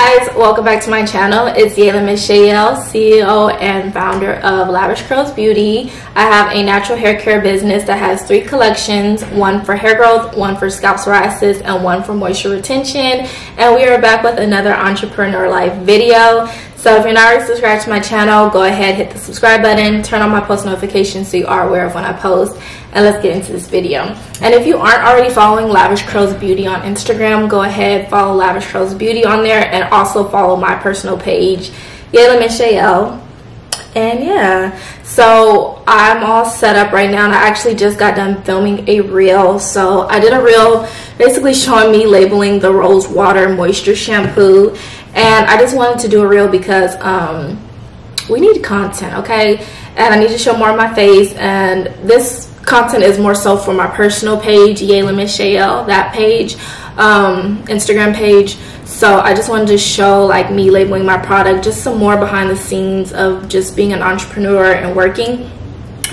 guys, welcome back to my channel. It's Yalon Mishaél, CEO and founder of Lavish Curls Beauty. I have a natural hair care business that has three collections, one for hair growth, one for scalp psoriasis, and one for moisture retention. And we are back with another entrepreneur life video. So if you're not already subscribed to my channel, go ahead, hit the subscribe button, turn on my post notifications so you are aware of when I post, and let's get into this video. And if you aren't already following Lavish Curls Beauty on Instagram, go ahead, follow Lavish Curls Beauty on there, and also follow my personal page, Yalon Mishaél. And yeah, so I'm all set up right now, and I actually just got done filming a reel. So I did a reel basically showing me labeling the Rose Water Moisture Shampoo. And I just wanted to do a reel because we need content, okay? And I need to show more of my face. And this content is more so for my personal page, Yalon Mishaél, that page, Instagram page. So I just wanted to show like me labeling my product, just some more behind the scenes of just being an entrepreneur and working.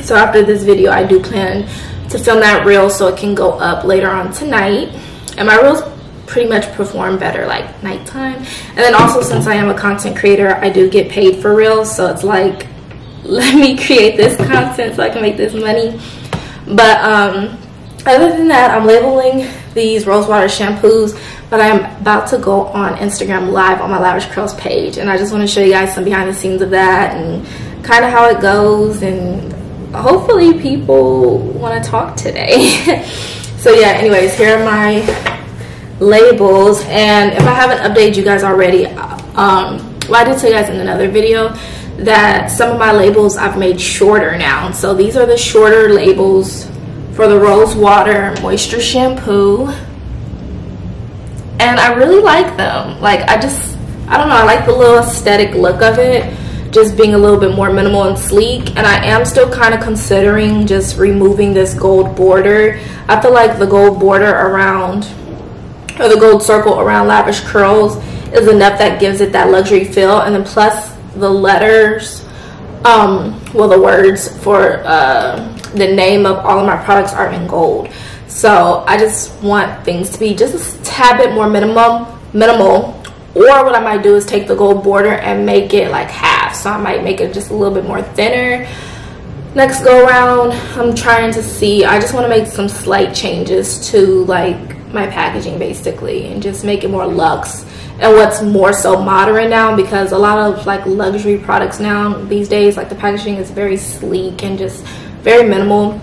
So after this video, I do plan to film that reel so it can go up later on tonight. And my reels pretty much perform better like nighttime. And then also, since I am a content creator, I do get paid for reels, so it's like, let me create this content so I can make this money. But other than that, I'm labeling these Rose Water shampoos, but I'm about to go on Instagram live on my Lavish Curls page, and I just want to show you guys some behind the scenes of that and kind of how it goes, and hopefully people want to talk today. So yeah, anyways, here are my labels. And if I haven't updated you guys already, well, I did tell you guys in another video that some of my labels I've made shorter now. So these are the shorter labels for the Rose Water Moisture Shampoo, and I really like them. Like, I don't know, I like the little aesthetic look of it, just being a little bit more minimal and sleek. And I am still kind of considering just removing this gold border. I feel like the gold border around, or the gold circle around Lavish Curls is enough that gives it that luxury feel. And then plus the letters, well, the words for the name of all of my products are in gold. So I just want things to be just a tad bit more minimal. Or what I might do is take the gold border and make it like half. So I might make it just a little bit more thinner. Next go around, I'm trying to see. I just want to make some slight changes to like my packaging basically, and just make it more luxe and what's more so modern now, because a lot of like luxury products now these days, like the packaging is very sleek and just very minimal.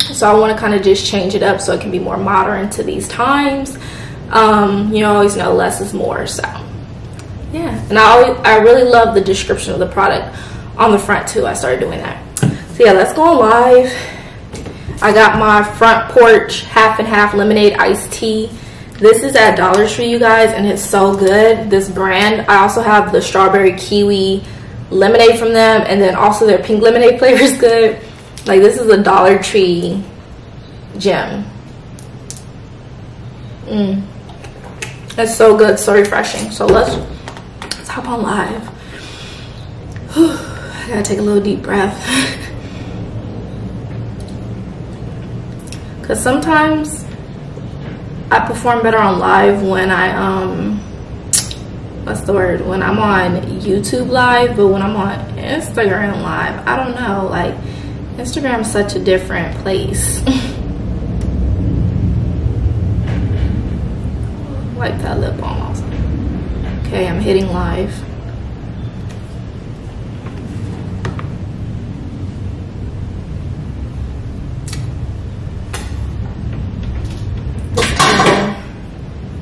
So I want to kind of just change it up so it can be more modern to these times. You know, always know less is more. So yeah, and I really love the description of the product on the front too. I started doing that. So yeah, let's go on live. I got my Front Porch half and half lemonade iced tea. This is at Dollar Tree, you guys, and it's so good, this brand. I also have the strawberry kiwi lemonade from them, and then also their pink lemonade flavor is good. Like, this is a Dollar Tree gem. That's so good, so refreshing. So let's hop on live. Whew, I gotta take a little deep breath. Because sometimes I perform better on live when I, what's the word? When I'm on YouTube live. But when I'm on Instagram live, I don't know. Like, Instagram is such a different place. Wipe that lip balm also. Okay, I'm hitting live.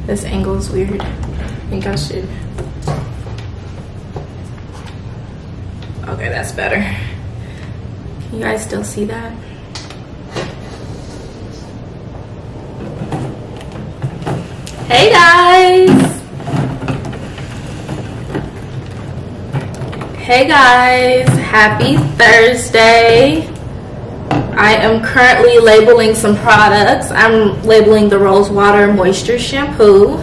This angle's weird. I think I should. Okay, that's better. Can you guys still see that? Hey guys! Hey guys! Happy Thursday! I am currently labeling some products. I'm labeling the Rose Water Moisture Shampoo.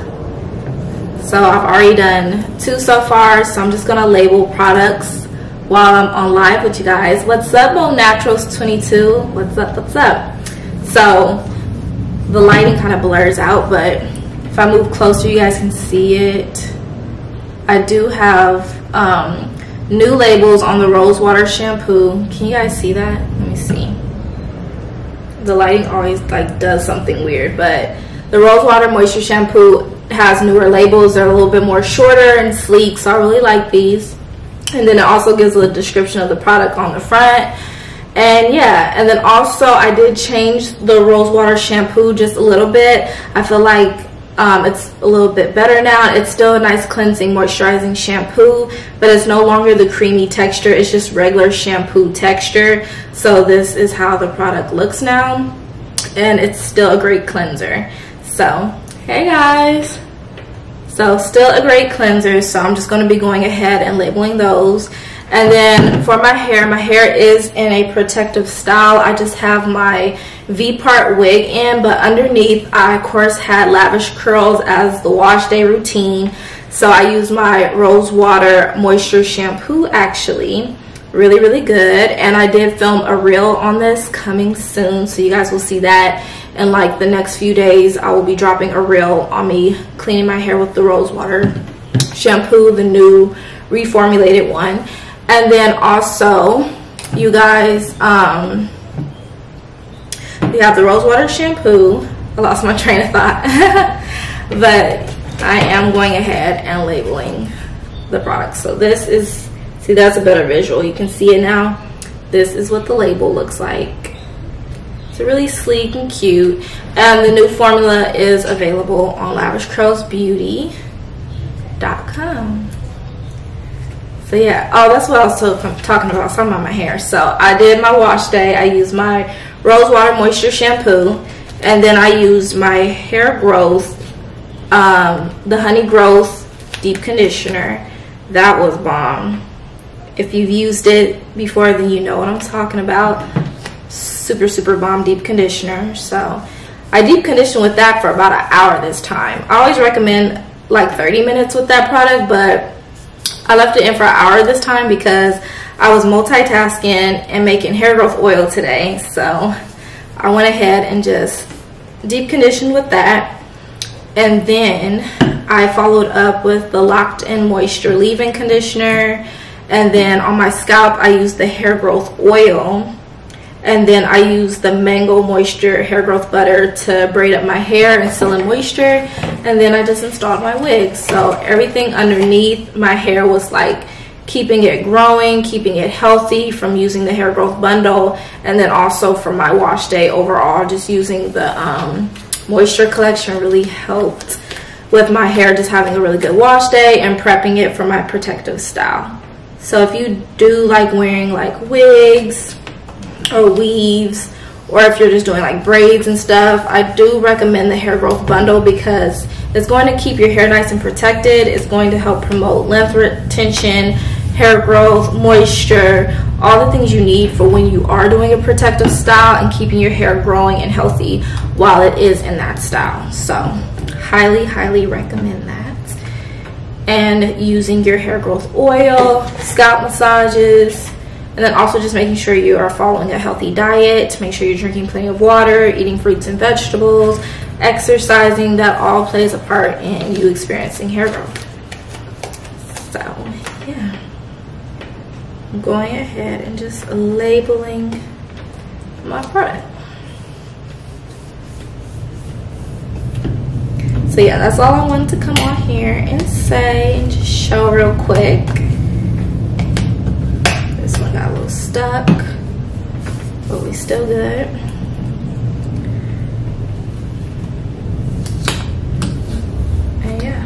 So I've already done two so far, so I'm just going to label products while I'm on live with you guys. What's up, Mo Naturals 22? What's up, what's up? So the lighting kind of blurs out, but if I move closer, you guys can see it. I do have new labels on the Rose Water shampoo. Can you guys see that? Let me see. The lighting always like does something weird, but the Rose Water Moisture Shampoo has newer labels. They're a little bit more shorter and sleek, so I really like these. And then it also gives a description of the product on the front. And yeah, and then also I did change the Rose Water shampoo just a little bit. I feel like it's a little bit better now. It's still a nice cleansing, moisturizing shampoo, but it's no longer the creamy texture. It's just regular shampoo texture. So this is how the product looks now, and it's still a great cleanser. So hey guys, so still a great cleanser. So I'm just going to be going ahead and labeling those. And then for my hair is in a protective style. I just have my V-part wig in, but underneath I of course had Lavish Curls as the wash day routine. So I used my Rose Water Moisture Shampoo, actually. Really, really good. And I did film a reel on this coming soon, so you guys will see that in like the next few days. I will be dropping a reel on me cleaning my hair with the Rose Water shampoo, the new reformulated one. And then also, you guys, we have the Rose Water shampoo. I lost my train of thought. But I am going ahead and labeling the product. So this is, see, that's a better visual. You can see it now. This is what the label looks like. It's really sleek and cute. And the new formula is available on lavishcurlsbeauty.com. So yeah, oh, that's what I was talking about, something about my hair. So I did my wash day. I used my Rose Water Moisture Shampoo, and then I used my Hair Growth, the Honey Growth Deep Conditioner. That was bomb. If you've used it before, then you know what I'm talking about. Super, super bomb deep conditioner. So I deep conditioned with that for about an hour this time. I always recommend like 30 minutes with that product, but I left it in for an hour this time because I was multitasking and making hair growth oil today. So I went ahead and just deep conditioned with that. And then I followed up with the Lock'n Moisture Leave-In Conditioner. And then on my scalp, I used the Hair Growth Oil. And then I used the Mango Moisture Hair Growth Butter to braid up my hair and seal in moisture. And then I just installed my wig. So everything underneath my hair was like keeping it growing, keeping it healthy from using the hair growth bundle. And then also for my wash day overall, just using the moisture collection really helped with my hair just having a really good wash day and prepping it for my protective style. So if you do like wearing like wigs or weaves, or if you're just doing like braids and stuff, I do recommend the hair growth bundle because it's going to keep your hair nice and protected. It's going to help promote length retention, hair growth, moisture, all the things you need for when you are doing a protective style and keeping your hair growing and healthy while it is in that style. So highly, highly recommend that. And using your hair growth oil, scalp massages, and then also just making sure you are following a healthy diet. Make sure you're drinking plenty of water, eating fruits and vegetables, exercising. That all plays a part in you experiencing hair growth. So yeah, I'm going ahead and just labeling my product. So yeah, that's all I wanted to come on here and say and just show real quick. This one got a little stuck, but we still good. And yeah.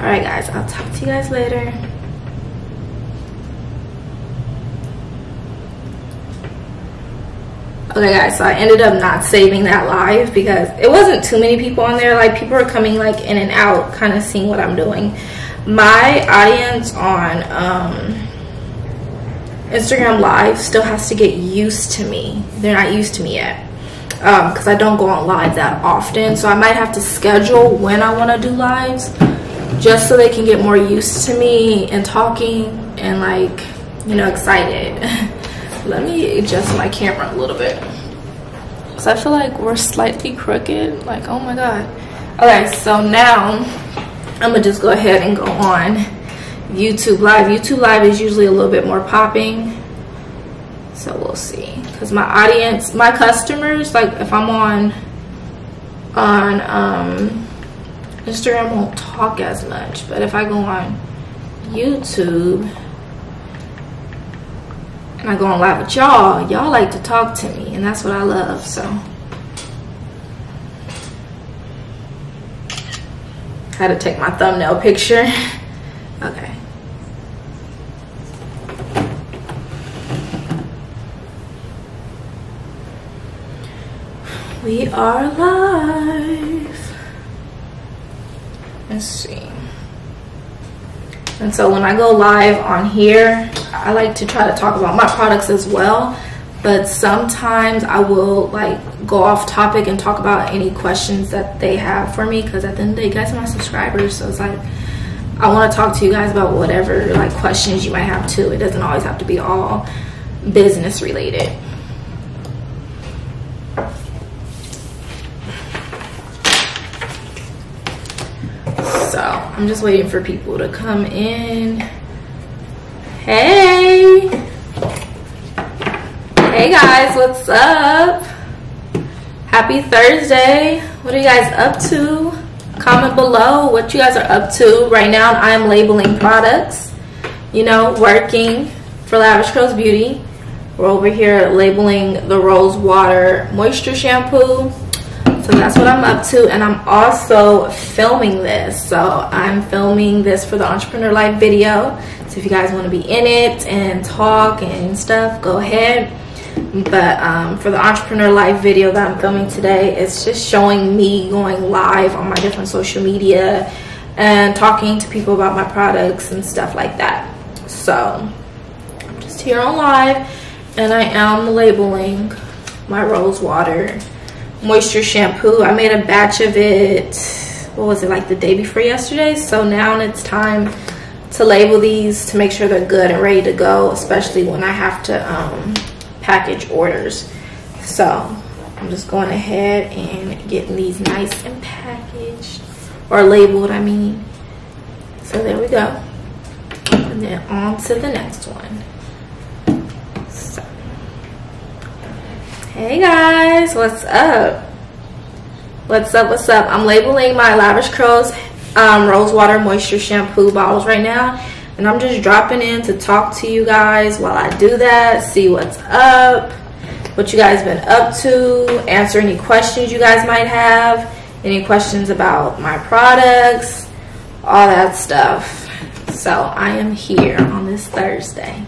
Alright guys, I'll talk to you guys later. Okay guys, so I ended up not saving that live because it wasn't too many people on there. Like people are coming like in and out, kind of seeing what I'm doing. My audience on Instagram live still has to get used to me. They're not used to me yet because I don't go on live that often. So I might have to schedule when I want to do lives just so they can get more used to me and talking and like, you know, excited. Let me adjust my camera a little bit. because I feel like we're slightly crooked. Like, oh my god. Okay, so now I'm gonna just go ahead and go on YouTube Live. YouTube Live is usually a little bit more popping, so we'll see. Because my audience, my customers, like if I'm on Instagram, won't talk as much, but if I go on YouTube and I go on live with y'all, y'all like to talk to me, and that's what I love. So had to take my thumbnail picture. Okay. We are live. Let's see. And so when I go live on here, I like to try to talk about my products as well, but sometimes I will like go off topic and talk about any questions that they have for me, because at the end of the day, you guys are my subscribers, so it's like I want to talk to you guys about whatever like questions you might have too. It doesn't always have to be all business related. So I'm just waiting for people to come in. Hey, hey guys, what's up? Happy Thursday. What are you guys up to? Comment below what you guys are up to. Right now I'm labeling products, you know, working for Lavish Curls Beauty. We're over here labeling the Rose Water Moisture Shampoo. So that's what I'm up to, and I'm also filming this. So I'm filming this for the Entrepreneur Life video. So if you guys want to be in it and talk and stuff, go ahead. But for the Entrepreneur Life video that I'm filming today, it's just showing me going live on my different social media and talking to people about my products and stuff like that. So I'm just here on live, and I am labeling my Rose Water Moisture Shampoo. I made a batch of it, what was it, like the day before yesterday? So now it's time to label these to make sure they're good and ready to go, especially when I have to package orders. So I'm just going ahead and getting these nice and packaged, or labeled, I mean. So there we go. And then on to the next one. Hey guys, what's up? What's up, what's up? I'm labeling my Lavish Curls Rose Water Moisture Shampoo bottles right now, and I'm just dropping in to talk to you guys while I do that, see what's up, what you guys been up to, answer any questions you guys might have, any questions about my products, all that stuff. So I am here on this Thursday.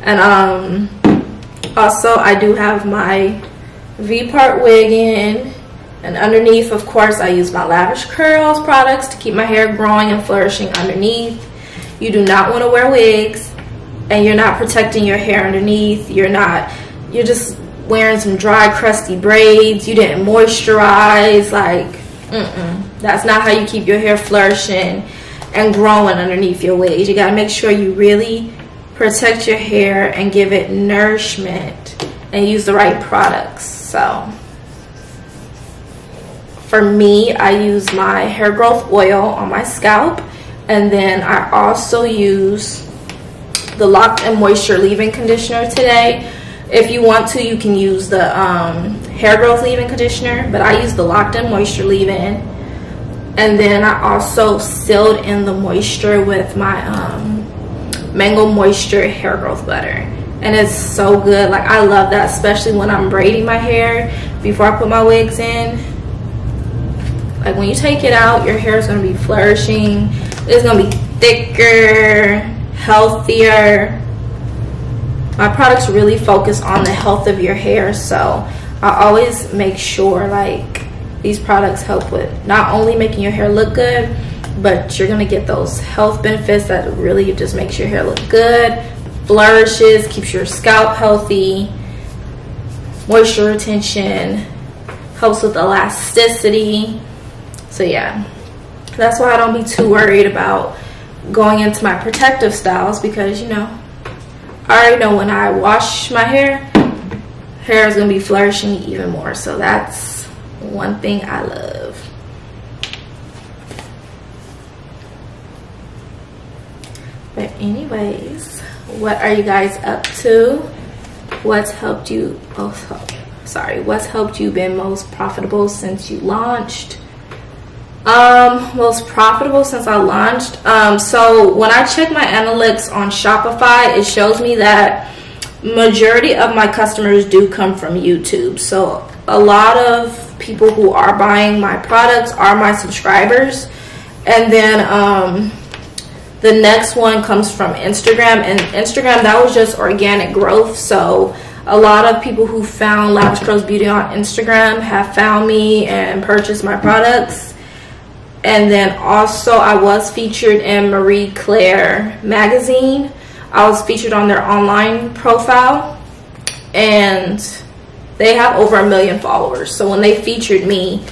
And also, I do have my V-part wig in, and underneath, of course, I use my Lavish Curls products to keep my hair growing and flourishing underneath. You do not want to wear wigs, and you're not protecting your hair underneath. You're just wearing some dry, crusty braids. You didn't moisturize. Like, that's not how you keep your hair flourishing and growing underneath your wigs. You got to make sure you really protect your hair and give it nourishment and use the right products. So for me, I use my hair growth oil on my scalp, and then I also use the Lock'n Moisture Leave-In Conditioner today. If you want to, you can use the hair growth leave-in conditioner, but I use the Lock'n Moisture Leave-In. And then I also sealed in the moisture with my Mango Moisture Hair Growth Butter, and it's so good. Like, I love that, especially when I'm braiding my hair before I put my wigs in. Like, when you take it out, your hair is going to be flourishing. It's going to be thicker, healthier. My products really focus on the health of your hair, so I always make sure like these products help with not only making your hair look good, but you're gonna get those health benefits that really just makes your hair look good, flourishes, keeps your scalp healthy, moisture retention, helps with elasticity. So yeah, that's why I don't be too worried about going into my protective styles, because you know, I already know when I wash my hair, hair is going to be flourishing even more. So that's one thing I love. But anyways, what are you guys up to? What's helped you? What's helped you been most profitable since you launched? Most profitable since I launched. So when I check my analytics on Shopify, it shows me that majority of my customers do come from YouTube. So a lot of people who are buying my products are my subscribers, and then the next one comes from Instagram, and Instagram, that was just organic growth. So a lot of people who found Lavish Curls Beauty on Instagram have found me and purchased my products. And then also I was featured in Marie Claire magazine. I was featured on their online profile, and they have over 1 million followers. So when they featured me,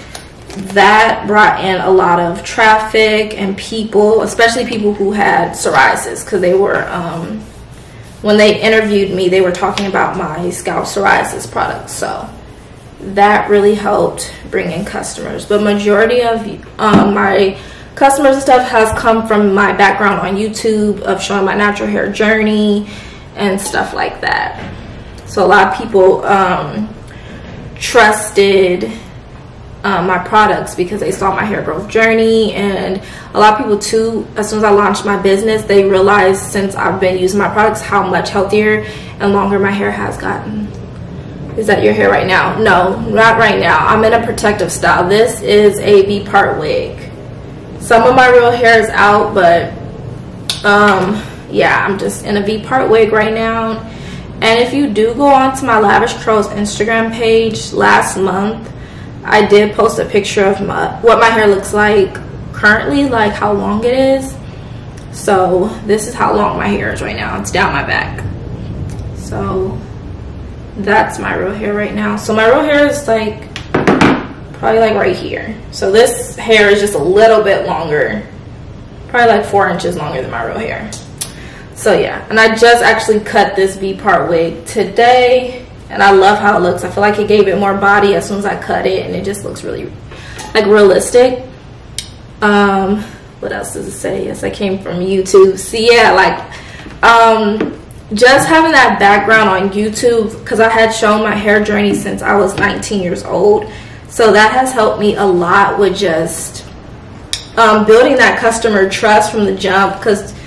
that brought in a lot of traffic and people, especially people who had psoriasis, because they were when they interviewed me, they were talking about my scalp psoriasis products. So that really helped bring in customers. But majority of my customers and stuff has come from my background on YouTube of showing my natural hair journey and stuff like that. So a lot of people trusted my products because they saw my hair growth journey. And a lot of people too, as soon as I launched my business, they realized since I've been using my products how much healthier and longer my hair has gotten. Is that your hair right now? No, not right now. I'm in a protective style. This is a V-part wig. Some of my real hair is out, but yeah, I'm just in a V-part wig right now. And if you do go onto my Lavish Curls Instagram page, last month I did post a picture of what my hair looks like currently, like how long it is. So this is how long my hair is right now. It's down my back. So that's my real hair right now. So my real hair is like probably like right here. So this hair is just a little bit longer, probably like 4 inches longer than my real hair. So yeah, and I just actually cut this V-part wig today. And I love how it looks. I feel like it gave it more body as soon as I cut it, and it just looks really like realistic. What else does it say? Yes, I came from YouTube. So yeah, like just having that background on YouTube, because I had shown my hair journey since I was 19 years old. So that has helped me a lot with just building that customer trust from the jump, because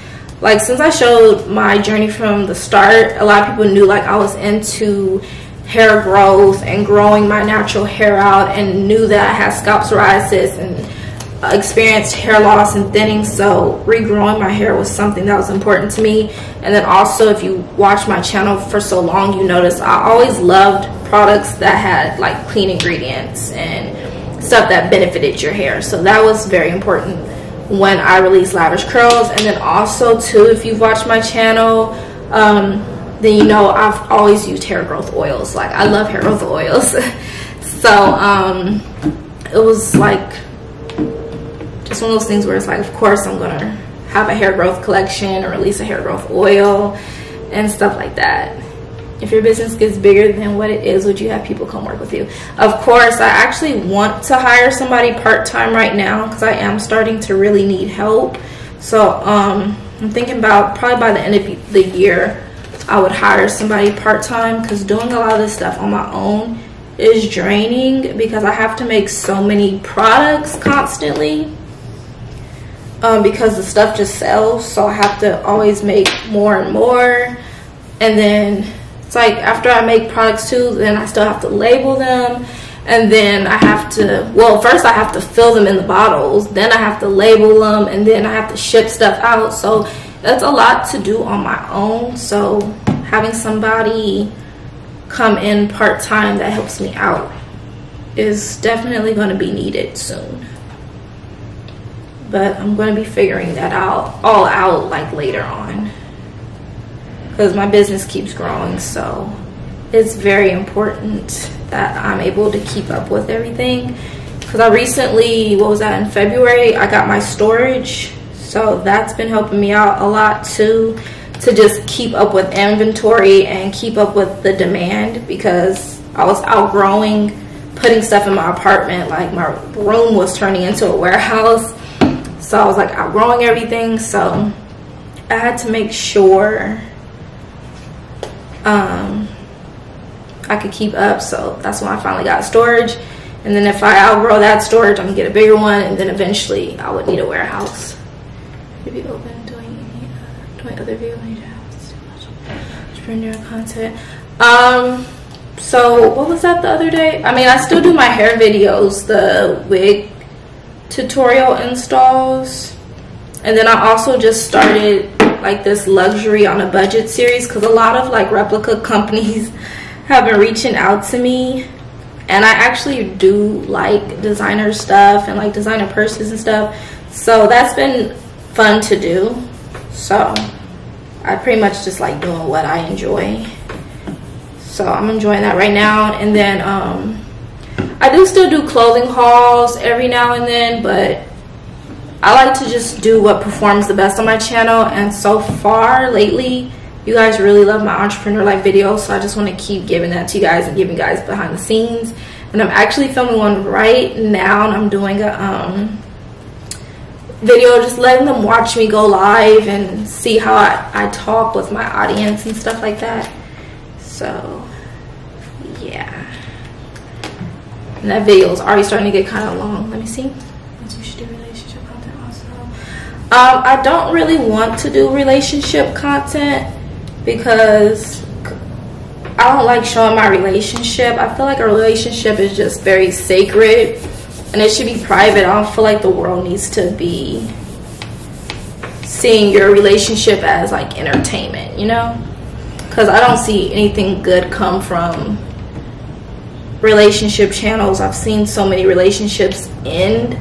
like since I showed my journey from the start, a lot of people knew like I was into hair growth and growing my natural hair out, and knew that I had scalp psoriasis and experienced hair loss and thinning. So regrowing my hair was something that was important to me. And then also, if you watch my channel for so long, you notice I always loved products that had like clean ingredients and stuff that benefited your hair. So that was very important when I release Lavish Curls. And then also too, if you've watched my channel, then you know I've always used hair growth oils. Like I love hair growth oils. So it was like just one of those things where it's like, of course I'm gonna have a hair growth collection or release a hair growth oil and stuff like that. If your business gets bigger than what it is, would you have people come work with you? Of course, I actually want to hire somebody part-time right now, because I am starting to really need help. So I'm thinking about probably by the end of the year, I would hire somebody part-time, because doing a lot of this stuff on my own is draining, because I have to make so many products constantly because the stuff just sells. So I have to always make more and more. And then it's like after I make products too, then I still have to label them, and then I have to, well, first I have to fill them in the bottles, then I have to label them, and then I have to ship stuff out. So that's a lot to do on my own. So having somebody come in part-time that helps me out is definitely going to be needed soon. But I'm going to be figuring that out all out like later on, because my business keeps growing, so it's very important that I'm able to keep up with everything. Because I recently, what was that, in February, I got my storage, so that's been helping me out a lot too, to just keep up with inventory and keep up with the demand, because I was outgrowing putting stuff in my apartment. Like, my room was turning into a warehouse. So I was like outgrowing everything. So I had to make sure I could keep up. So that's when I finally got storage. And then if I outgrow that storage, I can get a bigger one. And then eventually I would need a warehouse. Should be open doing other video when you have content. So what was that the other day? I mean, I still do my hair videos, the wig tutorial installs. And then I also just started like this luxury on a budget series, because a lot of like replica companies have been reaching out to me. And I actually do like designer stuff and like designer purses and stuff. So that's been fun to do. So I pretty much just like doing what I enjoy. So I'm enjoying that right now. And then I do still do clothing hauls every now and then, but I like to just do what performs the best on my channel. And so far lately, you guys really love my entrepreneur life videos, so I just want to keep giving that to you guys and giving you guys behind the scenes. And I'm actually filming one right now, and I'm doing a video just letting them watch me go live and see how I talk with my audience and stuff like that. So yeah, and that video is already starting to get kind of long. Let me see. I don't really want to do relationship content because I don't like showing my relationship. I feel like a relationship is just very sacred and it should be private. I don't feel like the world needs to be seeing your relationship as like entertainment, you know? Because I don't see anything good come from relationship channels. I've seen so many relationships end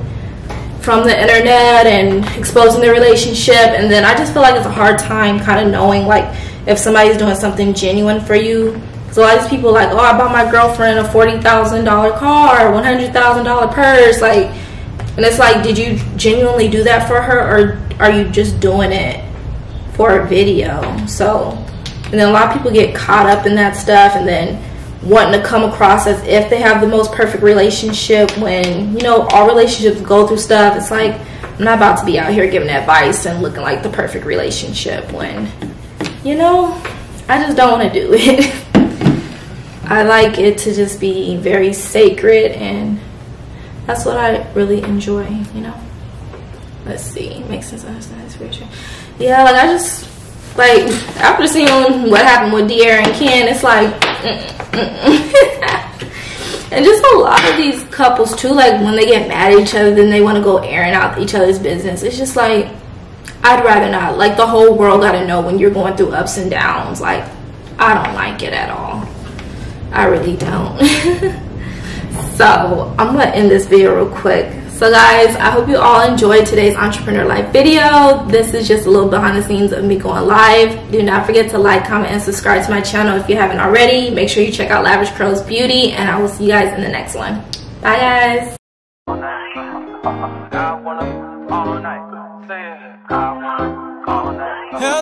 from the internet and exposing the relationship, and then I just feel like it's a hard time kind of knowing like if somebody's doing something genuine for you. Because a lot of these people like, oh, I bought my girlfriend a $40,000 car, $100,000 purse, like, and it's like, did you genuinely do that for her, or are you just doing it for a video? So, and then a lot of people get caught up in that stuff and then wanting to come across as if they have the most perfect relationship, when, you know, all relationships go through stuff. It's like, I'm not about to be out here giving advice and looking like the perfect relationship when, you know, I just don't want to do it. I like it to just be very sacred, and that's what I really enjoy, you know. Let's see, makes sense. Yeah, like I just, like, after seeing what happened with De'Ara and Ken, it's like, and just a lot of these couples too, like when they get mad at each other, then they want to go airing out each other's business. It's just like, I'd rather not. Like, the whole world got to know when you're going through ups and downs. Like, I don't like it at all. I really don't. So I'm gonna end this video real quick. So guys, I hope you all enjoyed today's entrepreneur life video. This is just a little behind the scenes of me going live. Do not forget to like, comment, and subscribe to my channel if you haven't already. Make sure you check out Lavish Curls Beauty, and I will see you guys in the next one. Bye guys.